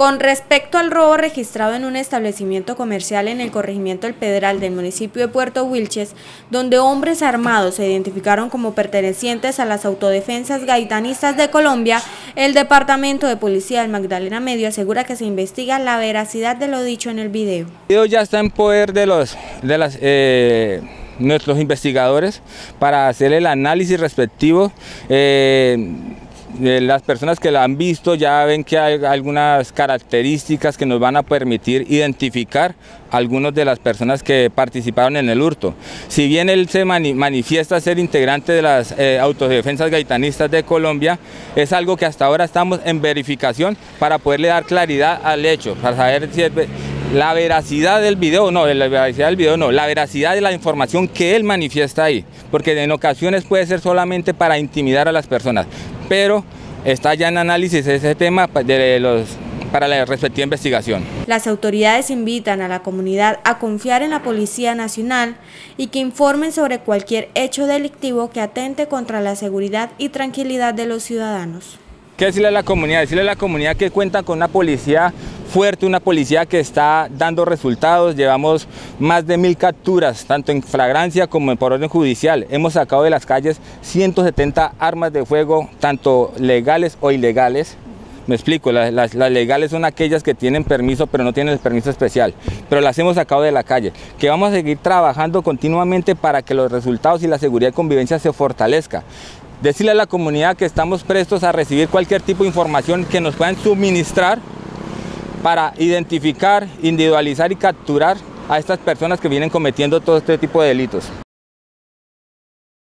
Con respecto al robo registrado en un establecimiento comercial en el corregimiento El Pedral del municipio de Puerto Wilches, donde hombres armados se identificaron como pertenecientes a las Autodefensas Gaitanistas de Colombia, el Departamento de Policía del Magdalena Medio asegura que se investiga la veracidad de lo dicho en el video. El video ya está en poder de nuestros investigadores para hacer el análisis respectivo. Las personas que la han visto ya ven que hay algunas características que nos van a permitir identificar a algunas de las personas que participaron en el hurto. Si bien él se manifiesta ser integrante de las Autodefensas Gaitanistas de Colombia, es algo que hasta ahora estamos en verificación para poderle dar claridad al hecho, para saber si es la veracidad del video, no, la veracidad del video no, la veracidad de la información que él manifiesta ahí, porque en ocasiones puede ser solamente para intimidar a las personas, pero está ya en análisis ese tema para la respectiva investigación. Las autoridades invitan a la comunidad a confiar en la Policía Nacional y que informen sobre cualquier hecho delictivo que atente contra la seguridad y tranquilidad de los ciudadanos. ¿Qué decirle a la comunidad? Decirle a la comunidad que cuenta con una policía fuerte, una policía que está dando resultados. Llevamos más de 1000 capturas, tanto en flagrancia como por orden judicial. Hemos sacado de las calles 170 armas de fuego, tanto legales o ilegales. Me explico, las legales son aquellas que tienen permiso, pero no tienen el permiso especial, pero las hemos sacado de la calle. Que vamos a seguir trabajando continuamente para que los resultados y la seguridad y convivencia se fortalezca. Decirle a la comunidad que estamos prestos a recibir cualquier tipo de información que nos puedan suministrar para identificar, individualizar y capturar a estas personas que vienen cometiendo todo este tipo de delitos.